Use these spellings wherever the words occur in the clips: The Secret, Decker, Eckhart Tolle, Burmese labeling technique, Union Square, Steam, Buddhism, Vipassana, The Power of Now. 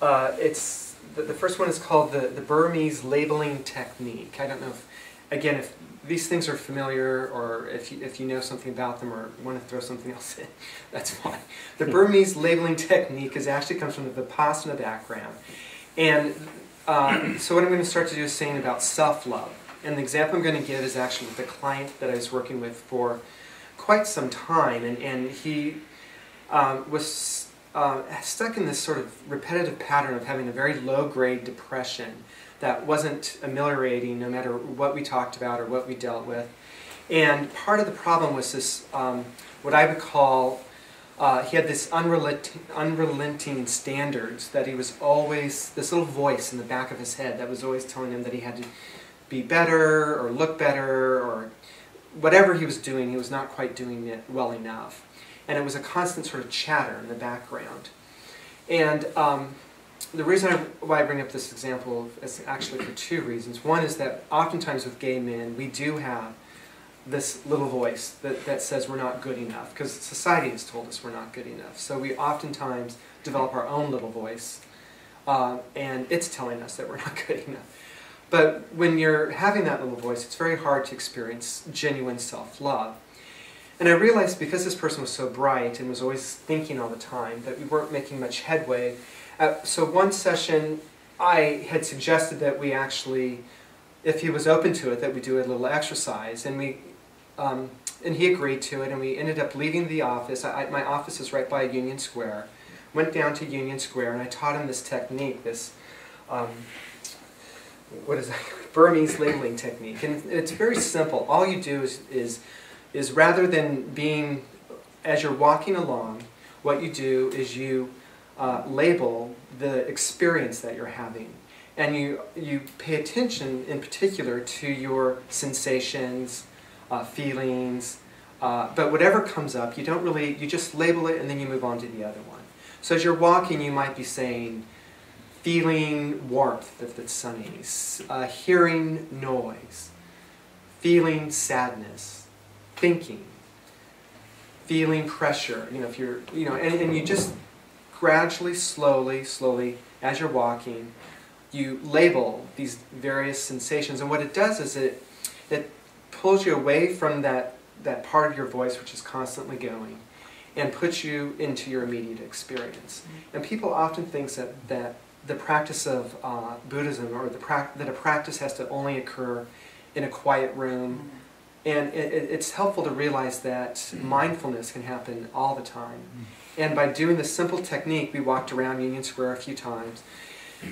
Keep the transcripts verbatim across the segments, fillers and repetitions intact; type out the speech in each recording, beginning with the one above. Uh, it's the, the first one is called the, the Burmese labeling technique. I don't know if, again, if these things are familiar, or if you, if you know something about them, or want to throw something else in, that's fine. The Burmese labeling technique is actually comes from the Vipassana background, and uh, so what I'm going to start to do is saying about self-love. And the example I'm going to give is actually with a client that I was working with for quite some time, and, and he um, was uh, stuck in this sort of repetitive pattern of having a very low-grade depression that wasn't ameliorating no matter what we talked about or what we dealt with. And part of the problem was this, um, what I would call, uh, he had this unrelenting, unrelenting standards that he was always, this little voice in the back of his head that was always telling him that he had to be better or look better, or whatever he was doing, he was not quite doing it well enough. And it was a constant sort of chatter in the background. And um, the reason I, why I bring up this example is actually for two reasons. One is that oftentimes with gay men, we do have this little voice that, that says we're not good enough, because society has told us we're not good enough. So we oftentimes develop our own little voice, uh, and it's telling us that we're not good enough. But when you're having that little voice, it's very hard to experience genuine self-love. And I realized, because this person was so bright and was always thinking all the time, that we weren't making much headway. Uh, so one session, I had suggested that we actually, if he was open to it, that we do a little exercise. And we, um, and he agreed to it, and we ended up leaving the office. I, I, my office is right by Union Square. Went down to Union Square, and I taught him this technique, this... Um, what is that? Burmese labeling technique. And it's very simple. All you do is, is, is rather than being, as you're walking along, what you do is you uh, label the experience that you're having. And you, you pay attention in particular to your sensations, uh, feelings, uh, but whatever comes up, you don't really, you just label it and then you move on to the other one. So as you're walking, you might be saying, feeling warmth if it's sunny, uh, hearing noise, feeling sadness, thinking, feeling pressure. You know, if you're, you know, and, and you just gradually, slowly, slowly, as you're walking, you label these various sensations. And what it does is it it pulls you away from that that part of your voice which is constantly going, and puts you into your immediate experience. And people often think that that the practice of uh, Buddhism, or the pra that a practice has to only occur in a quiet room. Mm-hmm. And it, it's helpful to realize that mm-hmm. mindfulness can happen all the time. Mm-hmm. And by doing this simple technique, we walked around Union Square a few times,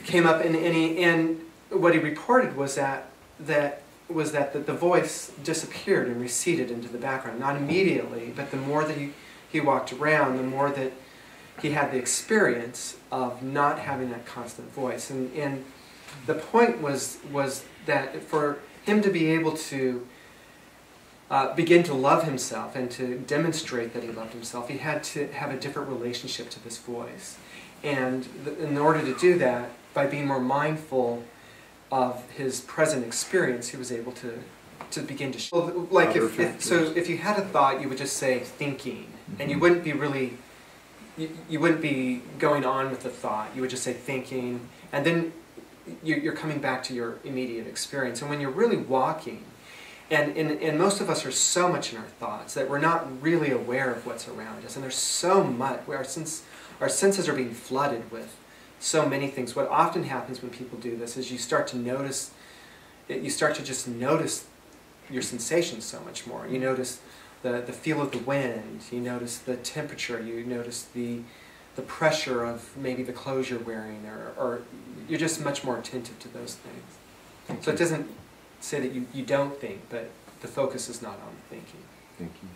came up, and, and, he, and what he reported was that, that, was that the, the voice disappeared and receded into the background. Not immediately, but the more that he, he walked around, the more that he had the experience of not having that constant voice. And, and the point was, was that for him to be able to uh, begin to love himself and to demonstrate that he loved himself, he had to have a different relationship to this voice. And th in order to do that, by being more mindful of his present experience, he was able to, to begin to... Well, like if, if, so if you had a thought, you would just say, thinking, mm-hmm. and you wouldn't be really... You, you wouldn't be going on with the thought. You would just say thinking, and then you, you're coming back to your immediate experience. And when you're really walking, and, and, and most of us are so much in our thoughts that we're not really aware of what's around us. And there's so much, our, sense, our senses are being flooded with so many things. What often happens when people do this is you start to notice, you start to just notice your sensations so much more. You notice The, the feel of the wind, you notice the temperature, you notice the, the pressure of maybe the clothes you're wearing, or, or you're just much more attentive to those things. So it doesn't say that you, you don't think, but the focus is not on thinking. Thinking.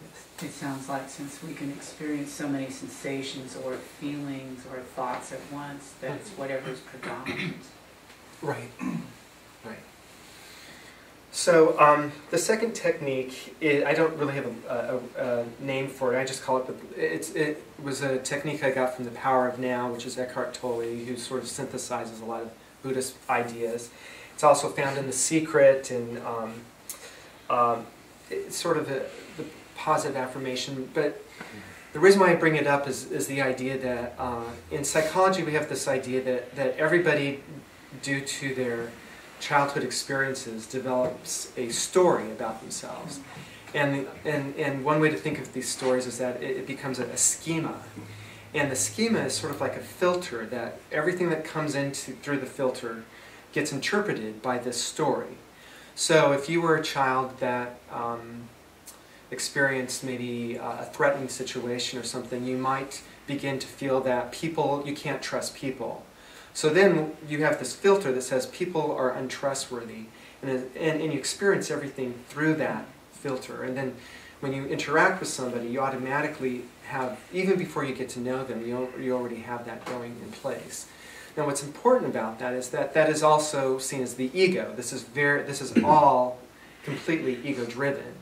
Yes. It sounds like, since we can experience so many sensations or feelings or thoughts at once, that it's whatever's predominant. Right. Right. So um, the second technique, is, I don't really have a, a, a name for it, I just call it, the, it's, it was a technique I got from The Power of Now, which is Eckhart Tolle, who sort of synthesizes a lot of Buddhist ideas. It's also found in The Secret, and um, um, it's sort of a, the positive affirmation, but The reason why I bring it up is, is the idea that uh, in psychology we have this idea that, that everybody, due to their childhood experiences, develops a story about themselves. And, and, and one way to think of these stories is that it, it becomes a, a schema. And the schema is sort of like a filter, that everything that comes in to, through the filter gets interpreted by this story. So if you were a child that um, experienced maybe uh, a threatening situation or something, you might begin to feel that people, you can't trust people. So then you have this filter that says people are untrustworthy, and, and, and you experience everything through that filter. And then when you interact with somebody, you automatically have, even before you get to know them, you, you already have that going in place. Now what's important about that is that that is also seen as the ego. This is, very, this is all completely ego-driven.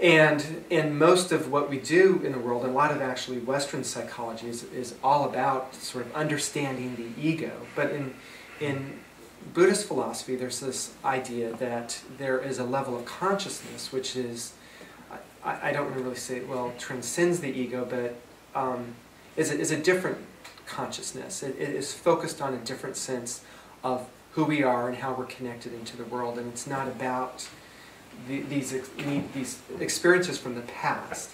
And in most of what we do in the world, and a lot of actually Western psychology is, is all about sort of understanding the ego. But in, in Buddhist philosophy, there's this idea that there is a level of consciousness which is, I, I don't want to really say, well, transcends the ego, but um, is, a, is a different consciousness. It, it is focused on a different sense of who we are and how we're connected into the world. And it's not about The, these, these experiences from the past.